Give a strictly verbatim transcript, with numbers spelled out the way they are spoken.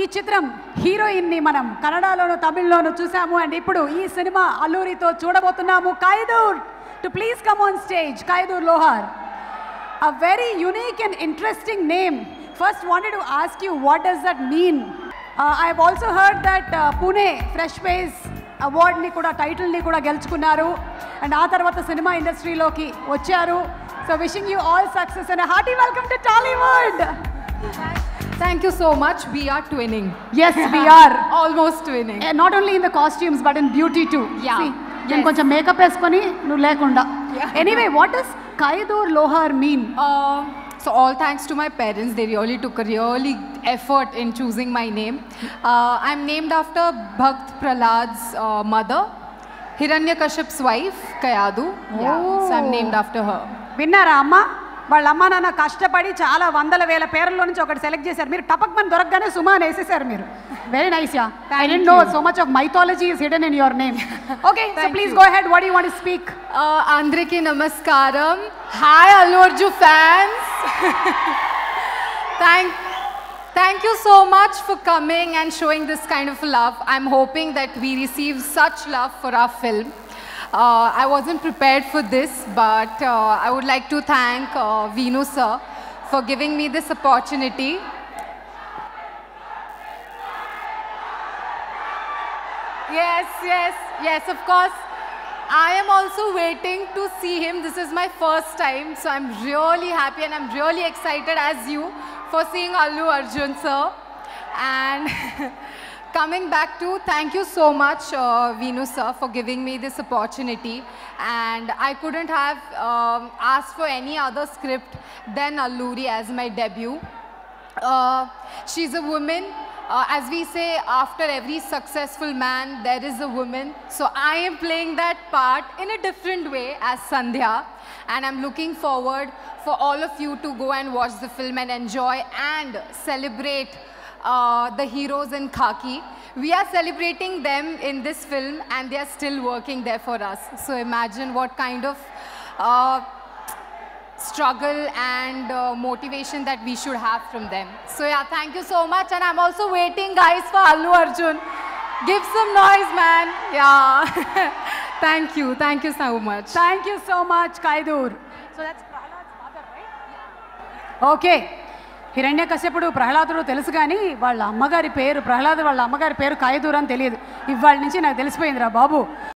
ఈ చిత్రం హీరోయిన్ ని మనం కన్నడలోను తమిళలోను చూసాము అండ్ ఇప్పుడు ఈ సినిమా అల్లూరితో చూడబోతున్నాము కైదూర్ to please come on stage కైదూర్ Lohar a very unique and interesting name first wanted to ask you what does that mean uh, I have also heard that uh, Pune fresh face award ni kuda title ni kuda geluchukunnaru and aa tarvata cinema industry loki vacharu so wishing you all success and a hearty welcome to Tollywood Thank you so much. We are twinning. Yes, we are almost twinning. And not only in the costumes, but in beauty too. Yeah. See, you yes. Koncha makeup eskoni nu lekunda. Anyway, what does Kayadu Lohar mean? Uh, so all thanks to my parents. They really took a really effort in choosing my name. Uh, I'm named after Bhakt Pralad's uh, mother, Hiranyakashyap's wife, Kayadu. Oh. Yeah. So I'm named after her. Vinnara amma. వాళ్ళ అమ్మ నాన్న కష్టపడి చాలా వందల వేల పేర్లలో నుంచి ఒకటి సెలెక్ట్ చేశారు మీరు టపక్ మని దొరకగానే సుమా అని వేసేసారు మీరు very nice yeah I don't know so much of mythology is hidden in your name okay so please go ahead what you want to speak అందరికీ నమస్కారం hi Allu Arjun fans thank Thank you so much for coming and showing this kind of love. I'm hoping that we receive such love for our film. Uh, I wasn't prepared for this, but uh, I would like to thank uh, Venu sir for giving me this opportunity. Yes, yes, yes, of course. I am also waiting to see him. This is my first time, so I'm really happy and I'm really excited as you for seeing Allu Arjun sir. And Coming back to, thank you so much uh, Venu sir for giving me this opportunity and I couldn't have um, asked for any other script than Alluri as my debut. Uh, she's a woman, uh, as we say after every successful man there is a woman. So I am playing that part in a different way as Sandhya and I'm looking forward for all of you to go and watch the film and enjoy and celebrate Uh, the heroes in khaki. We are celebrating them in this film and they are still working there for us. So imagine what kind of uh, struggle and uh, motivation that we should have from them. So yeah, thank you so much and I'm also waiting guys for Allu Arjun. Give some noise man. Yeah. Thank you. Thank you so much. Thank you so much Kaidur. So that's Prahlad's mother, right? Yeah. Okay. హిరణ్యకశ్యపుడు ప్రహ్లాదుడు తెలుసు కానీ వాళ్ళ అమ్మగారి పేరు ప్రహ్లాదు వాళ్ళ అమ్మగారి పేరు కాయదూర్ అని తెలియదు ఇవాళ నుంచి నాకు తెలిసిపోయిందిరా బాబు